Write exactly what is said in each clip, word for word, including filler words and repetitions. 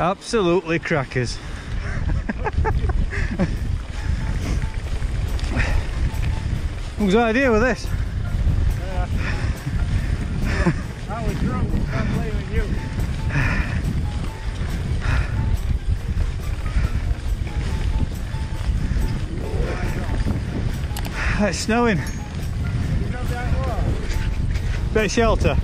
Absolutely crackers. What was the idea with this? Yeah. I was drunk, I'm blaming you. It's snowing. You know that well. Bit of shelter.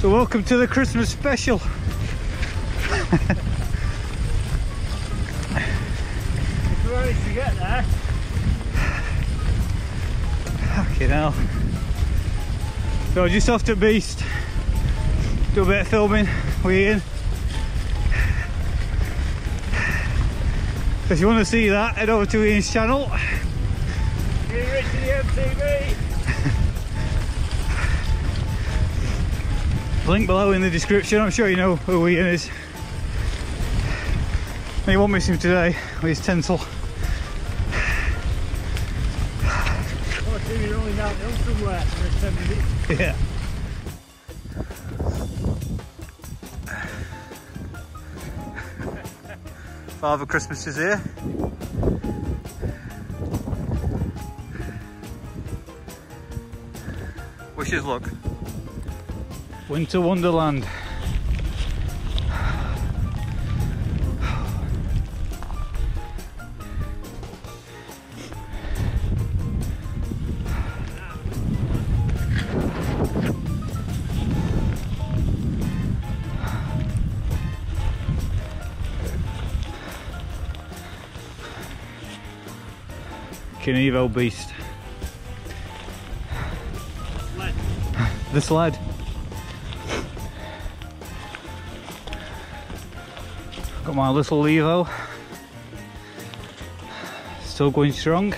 So welcome to the Christmas special. To get there. Fucking hell. So just off to Beast. Do a bit of filming with Ian. So if you want to see that, head over to Ian's channel. Iain Richard M T V. Link below in the description. I'm sure you know who Ian is. And you won't miss him today with his tinsel. You're only down hill somewhere for seven minutes. Yeah. Father Christmas is here. Wish us luck. Winter Wonderland. Kenevo beast. Sled. The sled. Got my little Levo. Still going strong.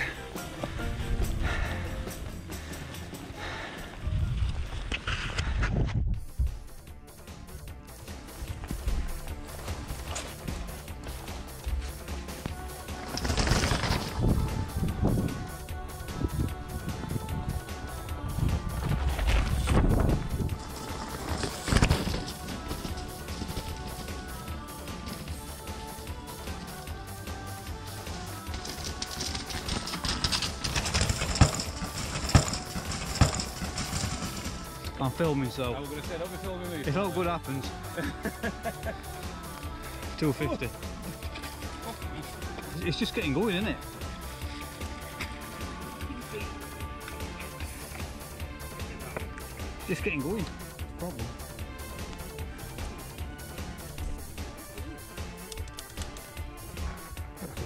I'm filming, so I was gonna say, don't be filming me. If all good happens. two fifty. Oh. It's just getting going, isn't it? Just getting going. Problem.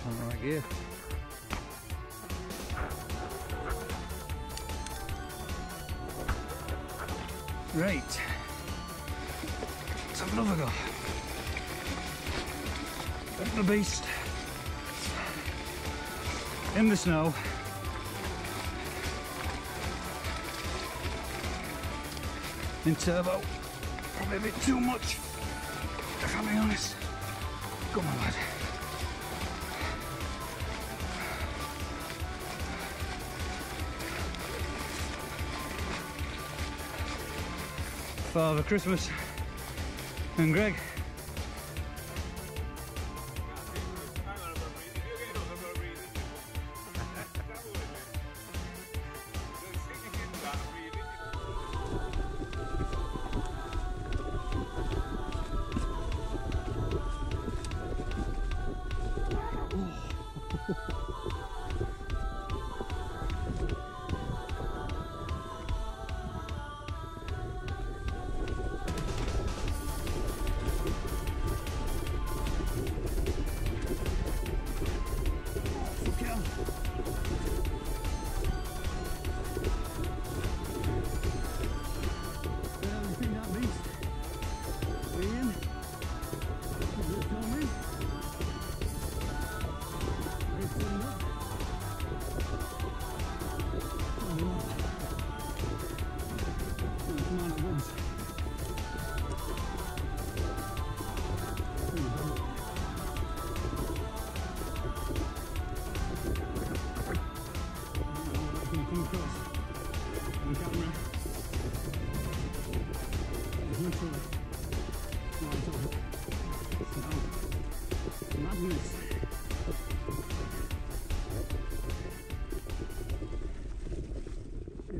Something right here. Right, let's have another go. Up the beast, in the snow. In turbo, probably a bit too much, if I'm being honest. Come on, lad. Father Christmas and Greg.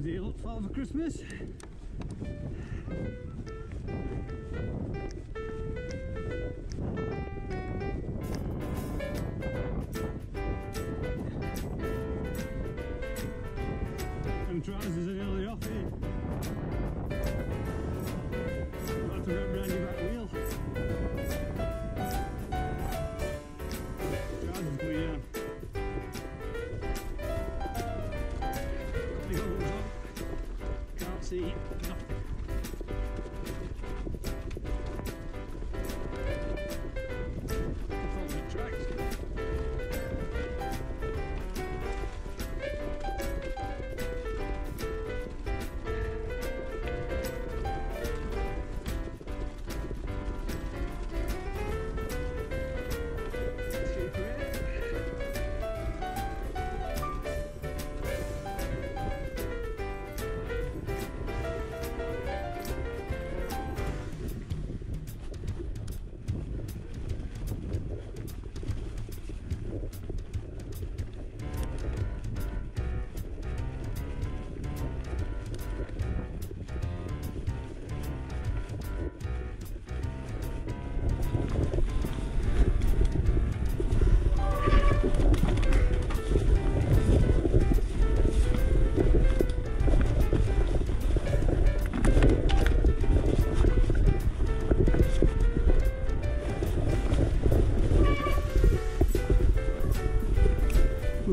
is it looked for Christmas? And trousers are nearly off here. Got to get round your back wheel. Trousers coming down. Big old one. Can't see nothing.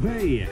Hey!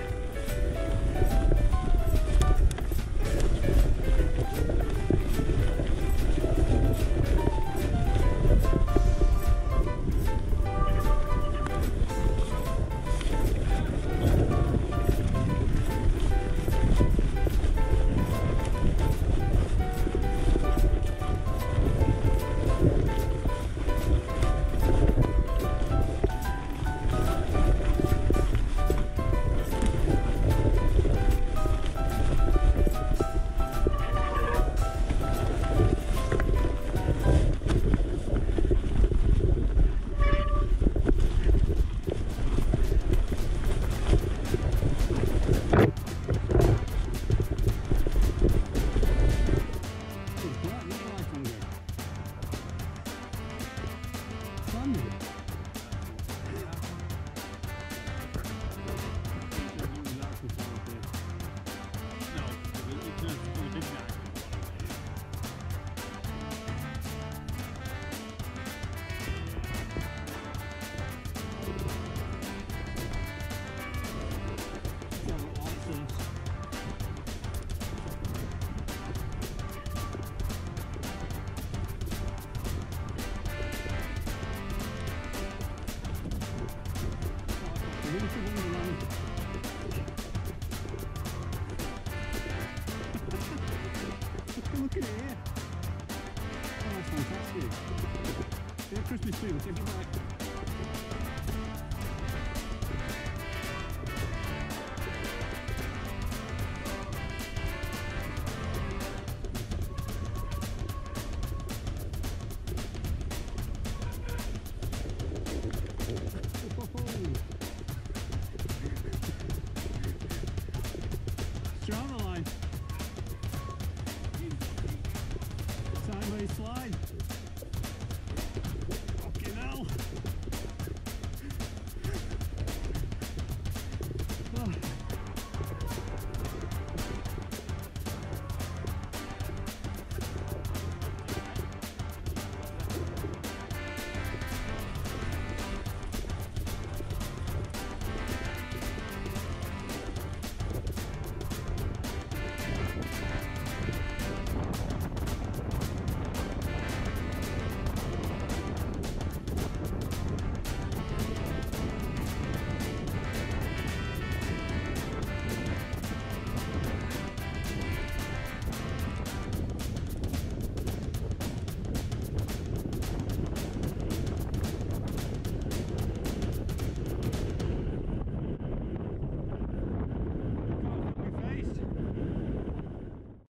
Look at it here. Oh, that's fantastic. They're Christmas trees, they're like... Strong line. Sideways slide.